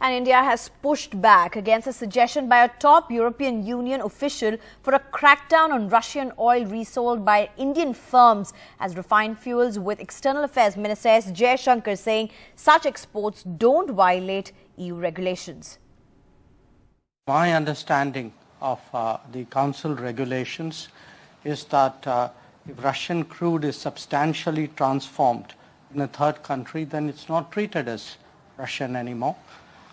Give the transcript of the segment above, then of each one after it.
And India has pushed back against a suggestion by a top European Union official for a crackdown on Russian oil resold by Indian firms as refined fuels, with External Affairs Minister S Jaishankar saying such exports don't violate EU regulations. My understanding of the Council regulations is that if Russian crude is substantially transformed in a third country, then it's not treated as Russian anymore.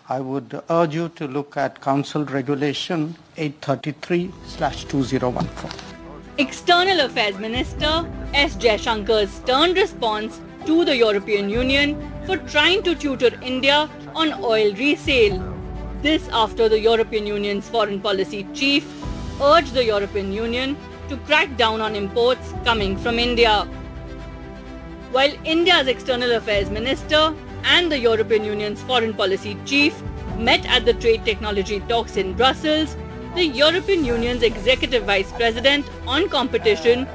I would urge you to look at Council Regulation 833/2014. External Affairs Minister S Jaishankar's stern response to the European Union for trying to tutor India on oil resale. This after the European Union's foreign policy chief urged the European Union to crack down on imports coming from India. While India's External Affairs Minister and the European Union's foreign policy chief met at the trade technology talks in Brussels, the European Union's executive vice president on competition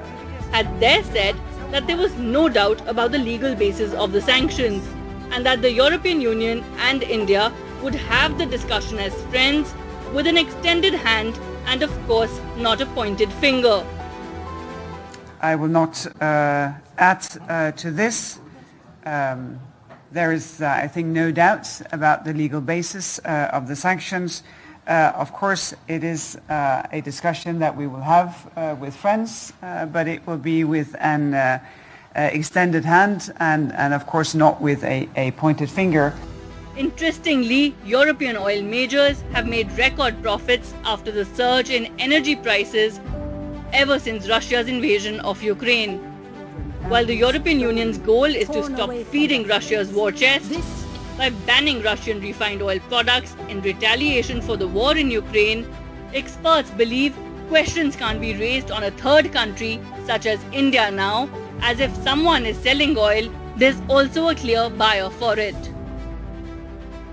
had there said that there was no doubt about the legal basis of the sanctions and that the European Union and India would have the discussion as friends with an extended hand and, of course, not a pointed finger. I will not add to this. There is, I think, no doubt about the legal basis of the sanctions. Of course, it is a discussion that we will have with friends, but it will be with an extended hand and, of course, not with a pointed finger. Interestingly, European oil majors have made record profits after the surge in energy prices ever since Russia's invasion of Ukraine. While the European Union's goal is to stop feeding Russia's war chest by banning Russian refined oil products in retaliation for the war in Ukraine, experts believe questions can't be raised on a third country such as India now, as if someone is selling oil, there's also a clear buyer for it.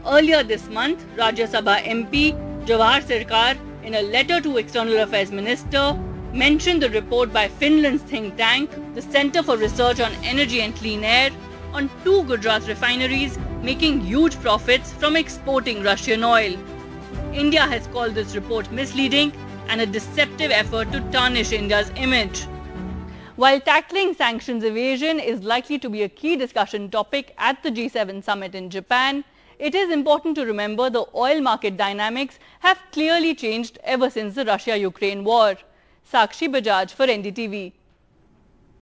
Earlier this month, Rajya Sabha MP Jawahar Sircar, in a letter to External Affairs Minister, mentioned the report by Finland's think tank, the Centre for Research on Energy and Clean Air, on two Gujarat refineries making huge profits from exporting Russian oil. India has called this report misleading and a deceptive effort to tarnish India's image. While tackling sanctions evasion is likely to be a key discussion topic at the G7 summit in Japan, it is important to remember the oil market dynamics have clearly changed ever since the Russia-Ukraine war. Sakshi Bajaj for NDTV.